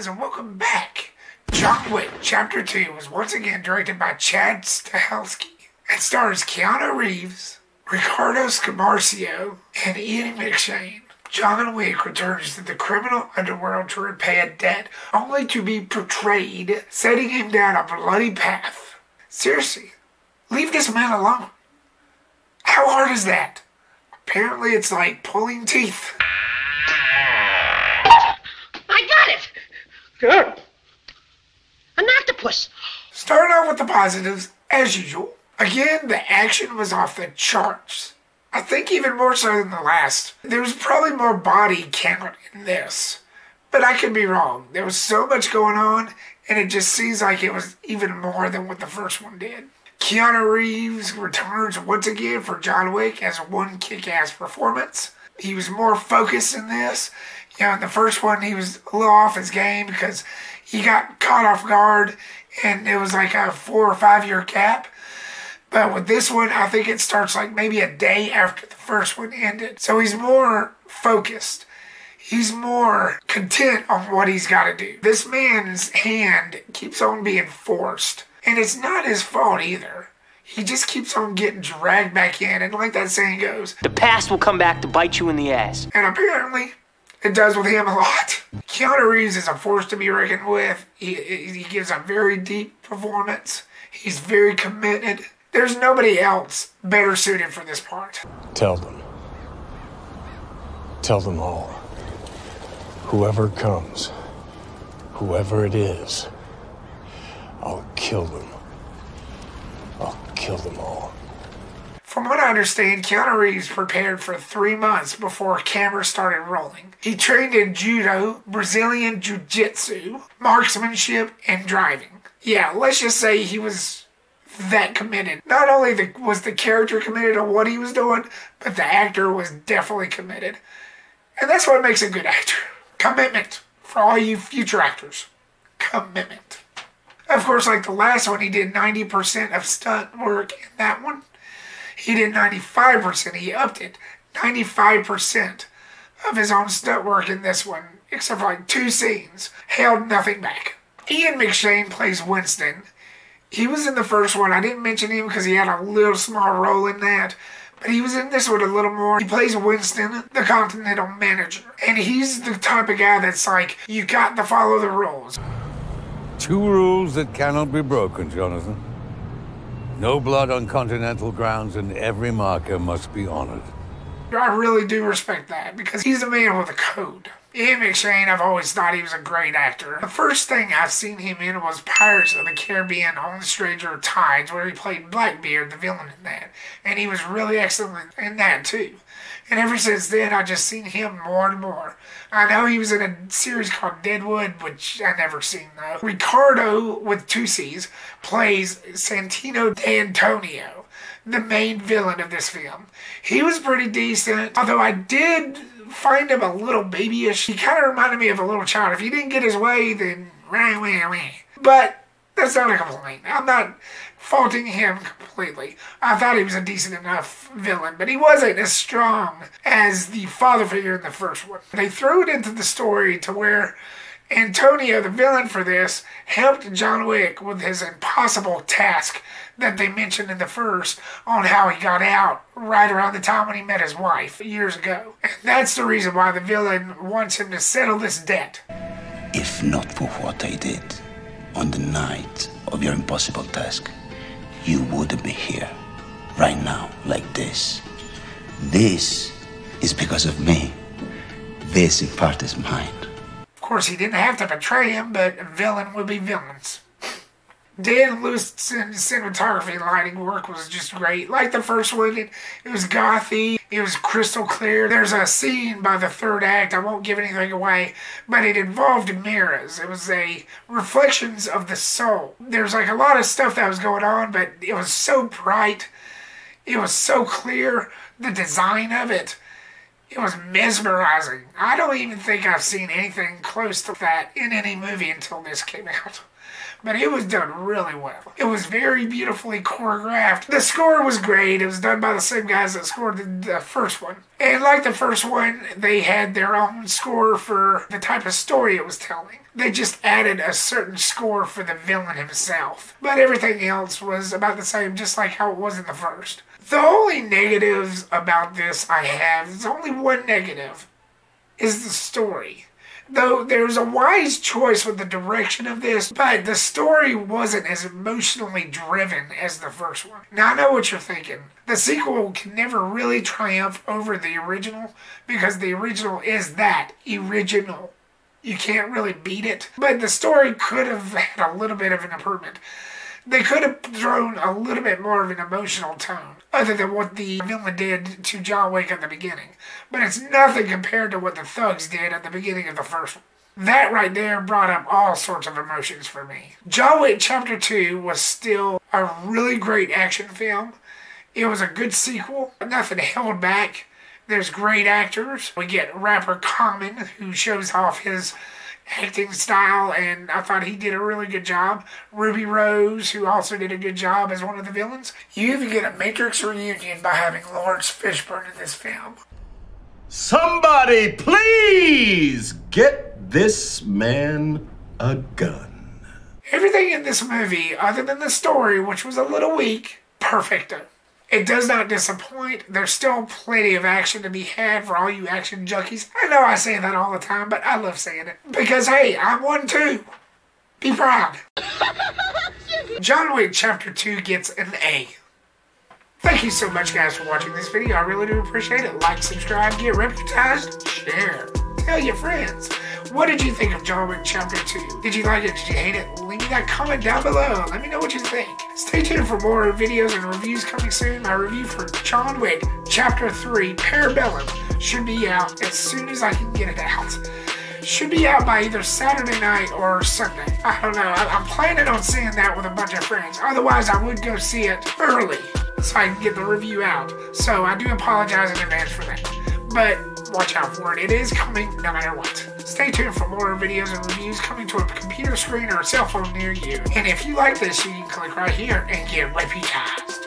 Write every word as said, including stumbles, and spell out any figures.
guys, and welcome back. John Wick Chapter two was once again directed by Chad Stahelski and stars Keanu Reeves, Riccardo Scamarcio, and Ian McShane. John Wick returns to the criminal underworld to repay a debt, only to be portrayed setting him down a bloody path. Seriously, leave this man alone. How hard is that? Apparently it's like pulling teeth. I got it! Good. An octopus! Starting off with the positives, as usual. Again, the action was off the charts. I think even more so than the last. There was probably more body count in this, but I could be wrong. There was so much going on, and it just seems like it was even more than what the first one did. Keanu Reeves returns once again for John Wick as one kick-ass performance. He was more focused in this. You know, in the first one, he was a little off his game because he got caught off guard, and it was like a four or five-year cap. But with this one, I think it starts like maybe a day after the first one ended. So he's more focused. He's more content on what he's got to do. This man's hand keeps on being forced. And it's not his fault either. He just keeps on getting dragged back in. And like that saying goes, the past will come back to bite you in the ass. And apparently, it does with him a lot. Keanu Reeves is a force to be reckoned with. He, he gives a very deep performance. He's very committed. There's nobody else better suited for this part. Tell them. Tell them all. Whoever comes, whoever it is, I'll kill them. I'll kill them all. From what I understand, Keanu Reeves prepared for three months before cameras started rolling. He trained in judo, Brazilian jiu-jitsu, marksmanship, and driving. Yeah, let's just say he was that committed. Not only the, was the character committed to what he was doing, but the actor was definitely committed. And that's what makes a good actor. Commitment for all you future actors. Commitment. Of course, like the last one, he did ninety percent of stunt work in that one. He did ninety-five percent. He upped it. ninety-five percent of his own stunt work in this one, except for like two scenes, held nothing back. Ian McShane plays Winston. He was in the first one. I didn't mention him because he had a little small role in that. But he was in this one a little more. He plays Winston, the Continental Manager. And he's the type of guy that's like, you got to follow the rules. Two rules that cannot be broken, Jonathan. No blood on continental grounds and every marker must be honored. I really do respect that because he's a man with a code. Ian McShane, I've always thought he was a great actor. The first thing I've seen him in was Pirates of the Caribbean on the Stranger Tides, where he played Blackbeard, the villain in that. And he was really excellent in that, too. And ever since then, I've just seen him more and more. I know he was in a series called Deadwood, which I never seen, though. Riccardo, with two C's, plays Santino D'Antonio, the main villain of this film. He was pretty decent, although I did find him a little babyish. He kind of reminded me of a little child. If he didn't get his way, then wah, wah, wah. But that's not a complaint. I'm not faulting him completely. I thought he was a decent enough villain, but he wasn't as strong as the father figure in the first one. They threw it into the story to where Antonio, the villain for this, helped John Wick with his impossible task that they mentioned in the first on how he got out right around the time when he met his wife years ago. And that's the reason why the villain wants him to settle this debt. If not for what I did on the night of your impossible task, you wouldn't be here right now like this. This is because of me. This in part is mine. Of course, he didn't have to betray him, but a villain will be villains. Dan Lewiston's cinematography and lighting work was just great. Like the first one, it, it was gothy. It was crystal clear. There's a scene by the third act. I won't give anything away, but it involved mirrors. It was a reflections of the soul. There's like a lot of stuff that was going on, but it was so bright. It was so clear. The design of it. It was mesmerizing. I don't even think I've seen anything close to that in any movie until this came out. But it was done really well. It was very beautifully choreographed. The score was great. It was done by the same guys that scored the first one. And like the first one, they had their own score for the type of story it was telling. They just added a certain score for the villain himself. But everything else was about the same, just like how it was in the first. The only negatives about this I have, there's only one negative, is the story. Though there's a wise choice with the direction of this, but the story wasn't as emotionally driven as the first one. Now I know what you're thinking. The sequel can never really triumph over the original because the original is that original. You can't really beat it. But the story could have had a little bit of an improvement. They could have thrown a little bit more of an emotional tone, other than what the villain did to John Wick at the beginning. But it's nothing compared to what the thugs did at the beginning of the first one. That right there brought up all sorts of emotions for me. John Wick Chapter two was still a really great action film. It was a good sequel. Nothing held back. There's great actors. We get rapper Common, who shows off his acting style, and I thought he did a really good job. Ruby Rose, who also did a good job as one of the villains. You even get a Matrix reunion by having Lawrence Fishburne in this film. Somebody please get this man a gun. Everything in this movie, other than the story, which was a little weak, perfecto. It does not disappoint. There's still plenty of action to be had for all you action junkies. I know I say that all the time, but I love saying it. Because, hey, I'm one too. Be proud. John Wick Chapter two gets an A. Thank you so much, guys, for watching this video. I really do appreciate it. Like, subscribe, get reputized, share. Tell your friends. What did you think of John Wick Chapter two? Did you like it? Did you hate it? Leave me that comment down below. Let me know what you think. Stay tuned for more videos and reviews coming soon. My review for John Wick Chapter three Parabellum should be out as soon as I can get it out. Should be out by either Saturday night or Sunday. I don't know. I'm planning on seeing that with a bunch of friends. Otherwise, I would go see it early so I can get the review out. So I do apologize in advance for that. But watch out for it. It is coming no matter what. Stay tuned for more videos and reviews coming to a computer screen or a cell phone near you. And if you like this, you can click right here and get reputized.